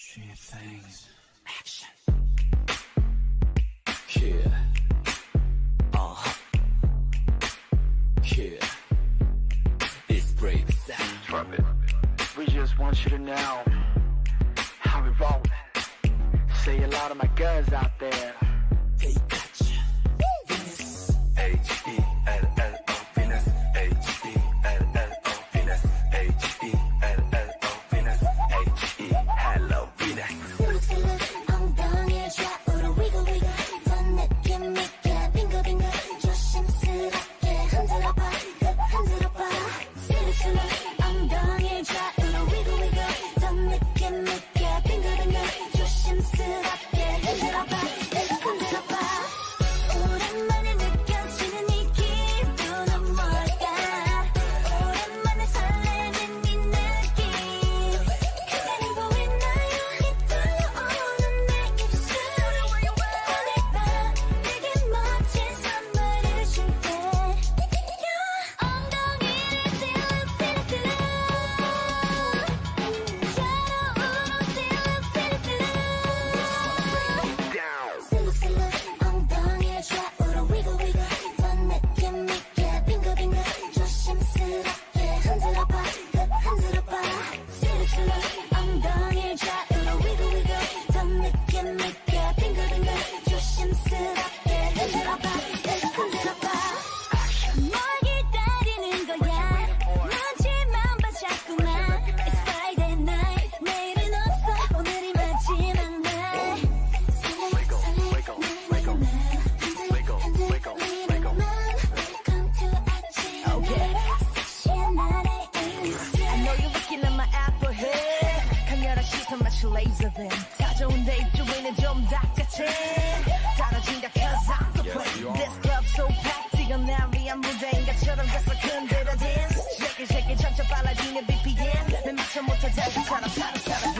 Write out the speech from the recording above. Cheap Things Action. Yeah. Yeah. It's brave sound. Trumpet. We just want you to know how we roll. Say a lot of my girls out there. They got you. Venus. H-E-L-L-O Venus. H-E-L-L-O Venus. H-E-L-L-O Venus. H-E-L-O Venus. Shake it, jump to Paladina BPM. Then match them with the dance.